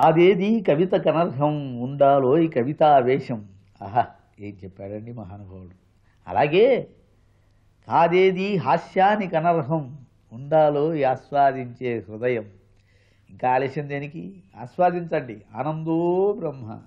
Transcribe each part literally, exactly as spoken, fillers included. కాదేది కవిత కనర్హం ఉండాలోయ్ కవితావేశం. ఆహా ఏం చెప్పాడండి మహానుభావుడు. అలాగే కాదేది హాస్యాని కనర్హం ఉండాలోయ్ ఆస్వాదించే హృదయం. ఇంకా ఆలస్యం దేనికి, ఆస్వాదించండి. ఆనందో బ్రహ్మ.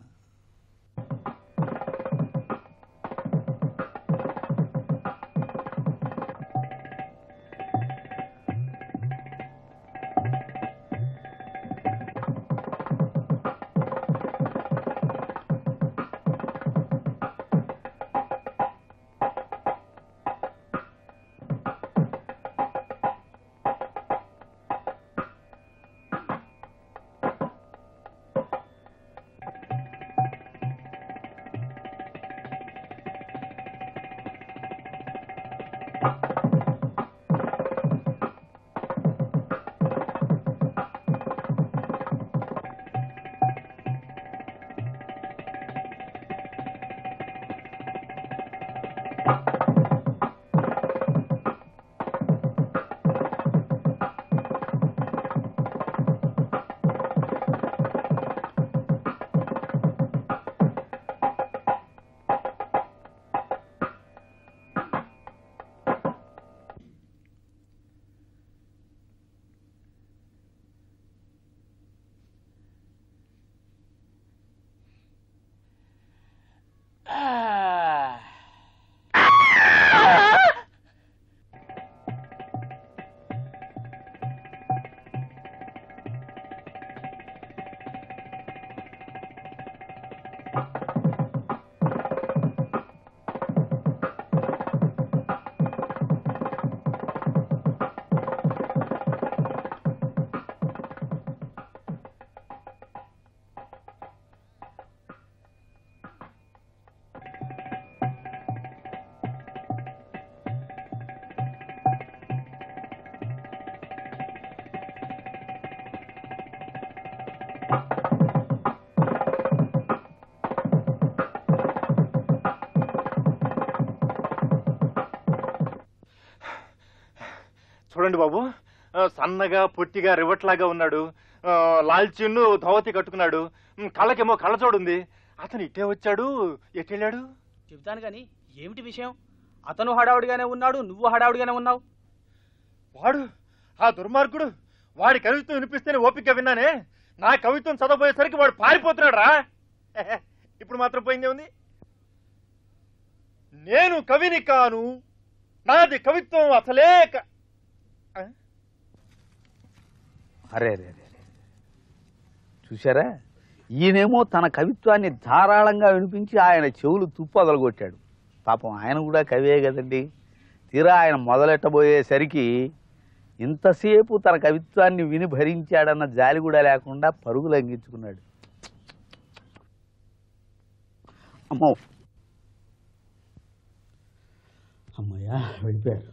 చూడండి బాబు, సన్నగా పొట్టిగా రివట్లాగా ఉన్నాడు, లాల్చిన్ను ధోవతి కట్టుకున్నాడు, కళ్ళకేమో కళ్ళజోడుంది. అతను ఇట్టే వచ్చాడు, ఎట్టెళ్ళాడు చెబుతాను కానీ ఏమిటి విషయం? అతను హడావుడిగానే ఉన్నాడు, నువ్వు హడావుడిగానే ఉన్నావు. వాడు ఆ దుర్మార్గుడు, వాడి కవిత్వం వినిపిస్తేనే ఓపిక విన్నానే, నా కవిత్వం చదవబోయేసరికి వాడు పారిపోతున్నాడు రా. ఇప్పుడు మాత్రం పోయిందే ఉంది. నేను కవిని కాను, నాది కవిత్వం అసలే. అరే రే రే, చూశారా, ఈయనేమో తన కవిత్వాన్ని ధారాళంగా వినిపించి ఆయన చెవులు తుప్పదలగొట్టాడు. పాపం ఆయన కూడా కవియే కదండి. తీరా ఆయన మొదలెట్టబోయేసరికి ఇంతసేపు తన కవిత్వాన్ని విని భరించాడన్న జాలి కూడా లేకుండా పరుగులు అందించుకున్నాడు. అమ్మో అమ్మయ్యా, వెళ్ళిపోయారు.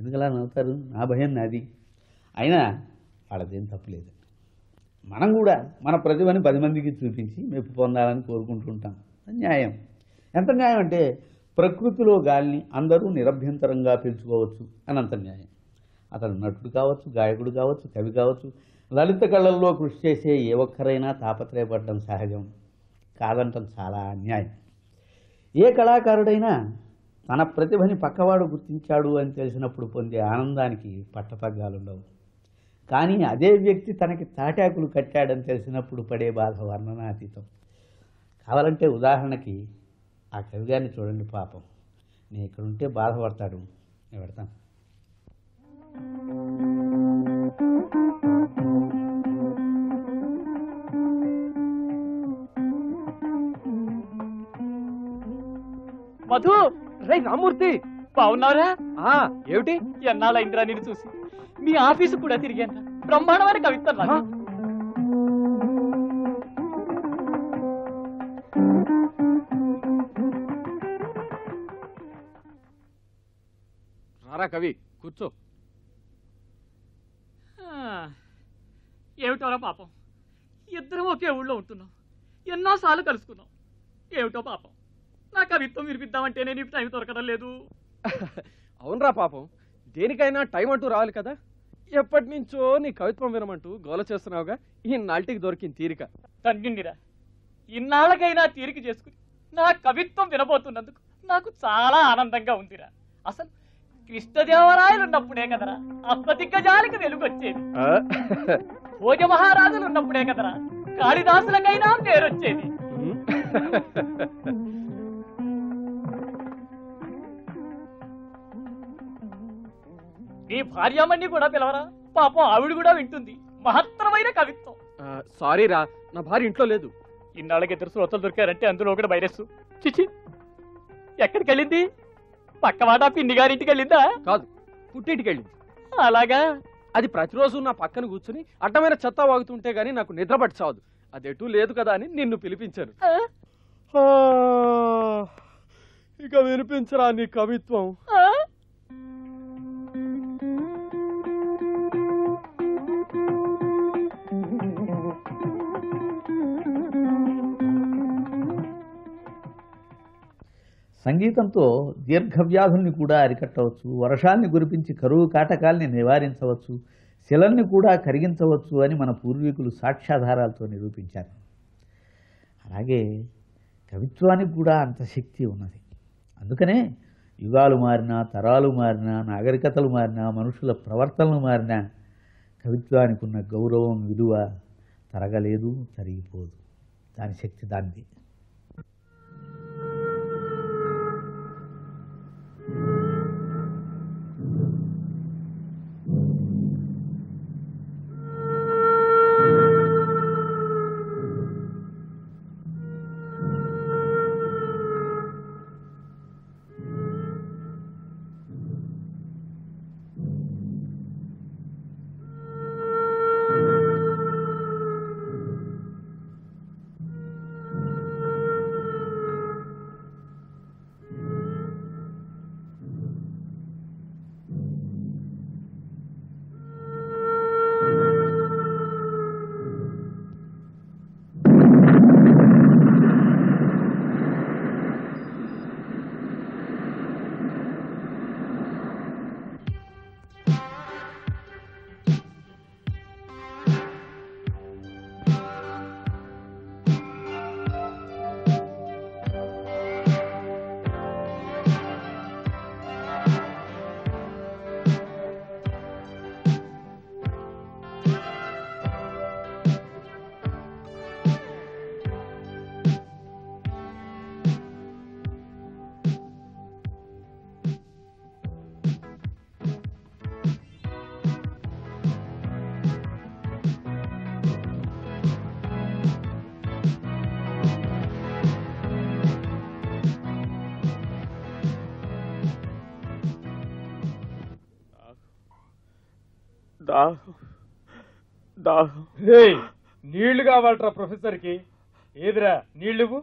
ఎందుకలా నవ్వుతారు? నా భయం నాది. అయినా వాళ్ళదేం తప్పులేదు. మనం కూడా మన ప్రతిభని పది మందికి చూపించి మెప్పు పొందాలని కోరుకుంటుంటాం. న్యాయం. ఎంత న్యాయం అంటే ప్రకృతిలో గాలిని అందరూ నిరభ్యంతరంగా పీల్చుకోవచ్చు అనంత న్యాయం. అతను నటుడు కావచ్చు, గాయకుడు కావచ్చు, కవి కావచ్చు, లలిత కళల్లో కృషి చేసే ఏ ఒక్కరైనా తాపత్రయపడడం సహజం, కాదంటం చాలా అన్యాయం. ఏ కళాకారుడైనా తన ప్రతిభని పక్కవాడు గుర్తించాడు అని తెలిసినప్పుడు పొందే ఆనందానికి పట్టతగ్గాలుండవు. కానీ అదే వ్యక్తి తనకి తాటాకులు కట్టాడని తెలిసినప్పుడు పడే బాధ వర్ణనాతీతం. కావాలంటే ఉదాహరణకి ఆ కవిగారిని చూడండి. పాపం, నేను ఇక్కడ ఉంటే బాధపడతాడు. నేను పెడతాను. మధు రై రామూర్తి, బాగున్నారా? ఏమిటి ఎన్నాళ్ళ ఇంద్రాని చూసి. మీ ఆఫీసు కూడా తిరిగాను. బ్రహ్మాండమైన కవిత్వం రా. రారా కవి, కూర్చో. ఏమిటోరా పాపం, ఇద్దరం ఒకే ఊళ్ళో ఉంటున్నాం, ఎన్నోసార్లు కలుసుకున్నాం. ఏమిటో పాపం, నా కవిత్వం వినిపిద్దామంటే నేను ఇప్పుడు టైం దొరకడం లేదు. అవునరా పాపం, దేనికైనా టైం అంటూ రావాలి కదా. ఎప్పటినుంచో నీ కవిత్వం వినమంటూ గోల చేస్తున్నావుగా ఈ నాల్టికి దొరికిన తీరిక తగ్గిందిరా ఇన్నాళ్ళకైనా తీరిక చేసుకుని నా కవిత్వం వినబోతున్నందుకు నాకు చాలా ఆనందంగా ఉందిరా అసలు కృష్ణదేవరాయలు ఉన్నప్పుడే కదరా అప్పటికజాలికి వెలుగొచ్చేది భోజ మహారాజులు ఉన్నప్పుడే కదరా కాళిదాసులకైనా పేరు వచ్చేది నీ భార్యామణ్ణి కూడా పిలవరా పాపం ఆవిడ కూడా వింటుంది మహత్తరమైన కవిత్వం సారీ రా నా భార్య ఇంట్లో లేదు ఇన్నాళ్ళకి ఇద్దరు శ్రోతలు దొరికారంటే అందులో ఒకటి వైరస్ చిచి ఎక్కడికి వెళ్ళింది పక్కవాడా పిన్ని గారింటికి వెళ్ళిందా కాదు పుట్టింటికి వెళ్ళింది అలాగా అది ప్రతిరోజు నా పక్కన కూర్చుని అడ్డమైన చెత్త వాగుతుంటే గానీ నాకు నిద్ర పట్టి చావదు అదేటూ లేదు కదా అని నిన్ను పిలిపించాను ఇక వినిపించరా నీ కవిత్వం సంగీతంతో దీర్ఘవ్యాధుల్ని కూడా అరికట్టవచ్చు వర్షాన్ని గురిపించి కరువు కాటకాల్ని నివారించవచ్చు శిలల్ని కూడా కరిగించవచ్చు అని మన పూర్వీకులు సాక్ష్యాధారాలతో నిరూపించారు అలాగే కవిత్వానికి కూడా అంత శక్తి ఉన్నది అందుకనే యుగాలు మారినా తరాలు మారినా నాగరికతలు మారినా మనుషుల ప్రవర్తనలు మారినా కవిత్వానికి ఉన్న గౌరవం విలువ తరగలేదు తరిగిపోదు దాని శక్తి దానిది నీళ్లు కావాలరా ప్రొఫెసర్కి ఏదిరా నీళ్లు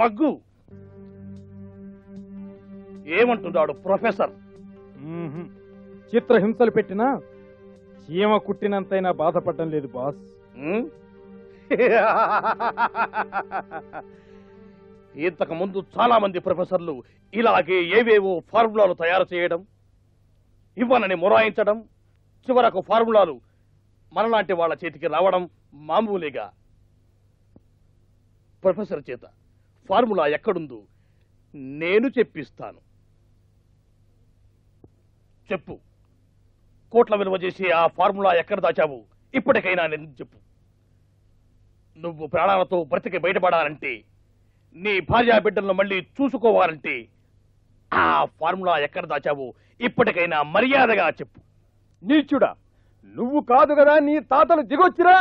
మగ్గు ఏమంటున్నాడు ప్రొఫెసర్ చిత్రహింసలు పెట్టినా చీమ కుట్టినంతైనా బాధపడడం లేదు బాస్ ఇంతకు ముందు చాలా మంది ప్రొఫెసర్లు ఇలాగే ఏవేవో ఫార్ములాలు తయారు చేయడం ఇవ్వనని మొరాయించడం చివరకు ఫార్ములాలు మనలాంటి వాళ్ళ చేతికి రావడం మామూలుగా ప్రొఫెసర్ చేత ఫార్ములా ఎక్కడుందో నేను చెప్పిస్తాను చెప్పు కోట్ల విలువ చేసి ఆ ఫార్ములా ఎక్కడ దాచావు ఇప్పటికైనా నేను చెప్పు నువ్వు ప్రాణాలతో బ్రతికి బయటపడాలంటే నీ భార్య బిడ్డలను మళ్ళీ చూసుకోవాలంటే ఆ ఫార్ములా ఎక్కడ దాచావు ఇప్పటికైనా మర్యాదగా చెప్పు నీచుడా నువ్వు కాదు కదా నీ తాతలు దిగొచ్చిరా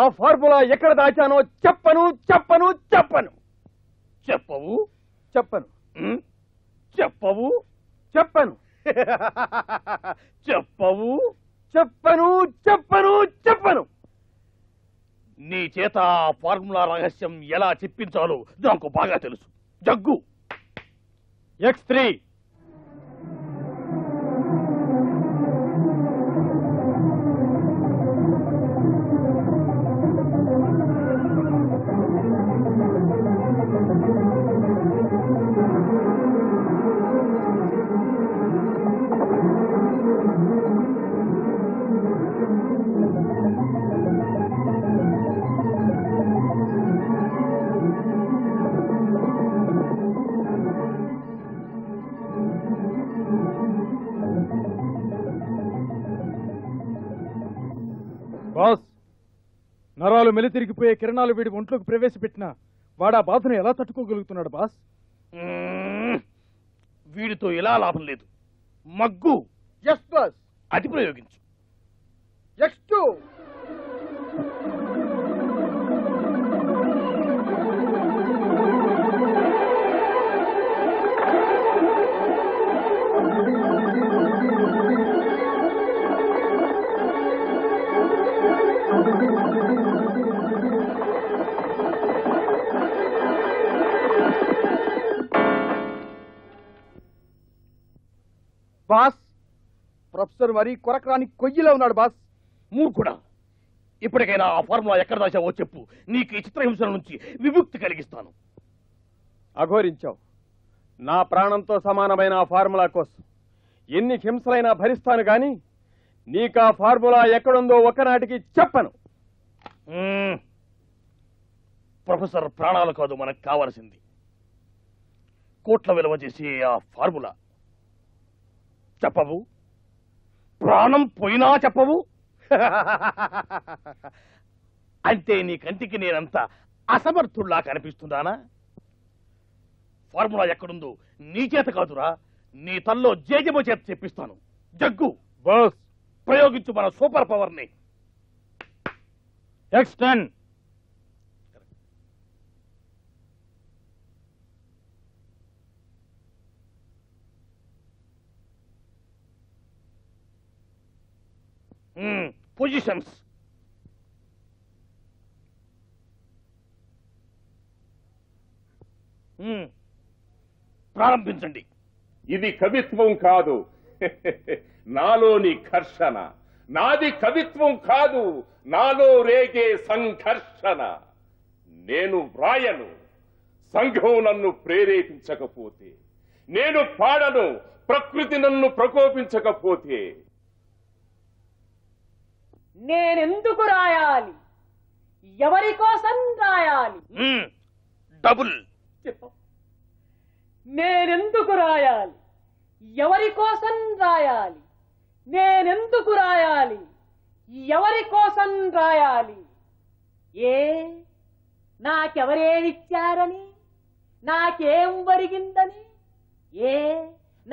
ఆ ఫార్ములా ఎక్కడ దాచానో చెప్పను చెప్పను చెప్పను చెప్పవు చెప్పను చెప్పవు చెప్పను చెప్పవు చెప్పను చెప్పను చెప్పను నీ చేత ఫార్ములా రహస్యం ఎలా చెప్పించాలో నాకు బాగా తెలుసు జగ్గు ఎక్స్ త్రీ నరాలు మెలితిరిగిపోయే కిరణాలు వీడి ఒంట్లోకి ప్రవేశపెట్టినా వాడా బాధను ఎలా తట్టుకోగలుగుతున్నాడు బాస్ వీడితో ఎలా లాభం లేదు మగ్గు ఎస్ బాస్ అది ప్రయోగించు ఎక్స్ టూ బాస్ ప్రొఫెసర్ మరి కొరకరాని కొయ్యిలో ఉన్నాడు బాస్ మూర్ఖుడా ఇప్పటికైనా ఆ ఫార్ములా ఎక్కడ దాచావో చెప్పు నీకు ఈ చిత్రహింసల నుంచి విముక్తి కలిగిస్తాను అఘోరించావు నా ప్రాణంతో సమానమైన ఆ ఫార్ములా కోసం ఎన్ని హింసలైనా భరిస్తాను కానీ నీకు ఆ ఫార్ములా ఎక్కడుందో ఒకనాటికి చెప్పను ప్రొఫెసర్ ప్రాణాలు కాదు మనకు కావాల్సింది కోట్ల విలువ చేసి ఆ ఫార్ములా చెప్పవు ప్రాణం పోయినా చెప్పవు అంటే నీ కంటికి నేనంత అసమర్థుల్లా కనిపిస్తున్నానా ఫార్ములా ఎక్కడుందో నీ చేత కాదురా నీ తల్లో జేజమో చేత చెప్పిస్తాను జగ్గు బాస్ ప్రయోగించు మన సూపర్ పవర్ని ఎక్స్టెండ్ పొజిషన్స్ ప్రారంభించండి ఇది కవిత్వం కాదు నాలోని ఘర్షణ నాది కవిత్వం కాదు నాలో రేగే సంఘర్షణ నేను వ్రాయను సంఘం నన్ను ప్రేరేపించకపోతే నేను పాడను ప్రకృతి నన్ను ప్రకోపించకపోతే నేనెందుకు రాయాలి ఎవరి కోసం రాయాలి డబుల్ నేనెందుకు రాయాలి ఎవరి కోసం రాయాలి నేనెందుకు రాయాలి ఎవరి కోసం రాయాలి ఏ నాకెవరేమిచ్చారని నాకేం వరిగిందని ఏ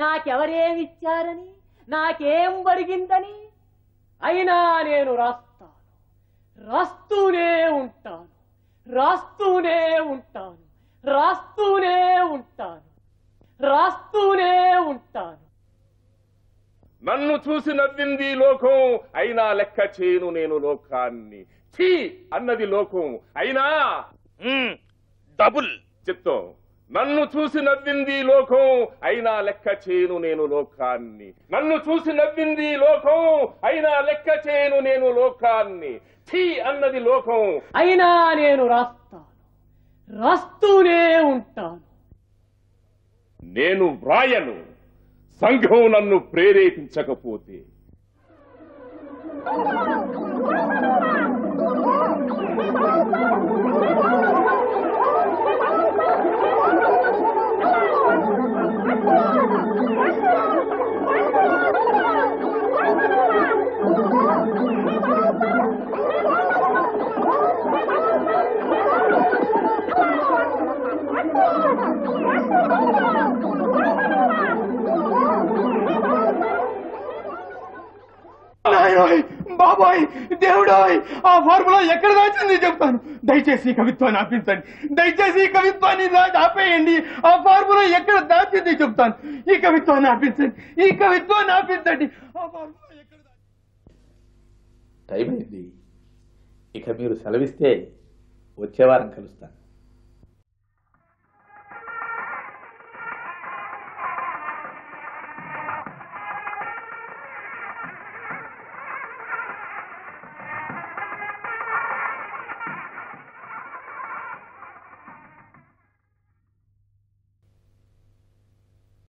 నాకెవరేమిచ్చారని నాకేం వరిగిందని అయినా నేను రాస్తాను రాస్తూనే ఉంటాను రాస్తూనే ఉంటాను రాస్తూనే ఉంటాను రాస్తూనే ఉంటాను నన్ను చూసి నవ్వింది లోకం అయినా లెక్క చేయను నేను లోకాన్ని ఛీ అన్నది లోకం అయినా డబుల్ చిత్తం నన్ను చూసి నవ్వింది లోకం అయినా లెక్క చేయను నేను లోకాన్ని నన్ను చూసి నవ్వింది లోకం అయినా లెక్క చేయను నేను లోకాన్ని ఛీ అన్నది లోకం అయినా నేను రాస్తాను రాస్తూనే ఉంటాను నేను వ్రాయను సంఘం నన్ను ప్రేరేపించకపోతే बाबाई देवड़ाई आ फार्मुला ఎక్కడ దాచింది చెప్తాను దయచేసి కవిత్వాన్ని ఆపించండి దయచేసి కవిత్వాన్ని ఆపేయండి ఆ ఫార్ములా ఎక్కడ దాచింది చెప్తాను ఈ కవిత్వాన్ని ఆపించండి ఈ కవిత్వాన్ని ఆపించండి ఆ ఫార్ములా ఎక్కడ టైం అయింది ఇక మీరు సెలవిస్తే వచ్చే వారం కలుస్తాను।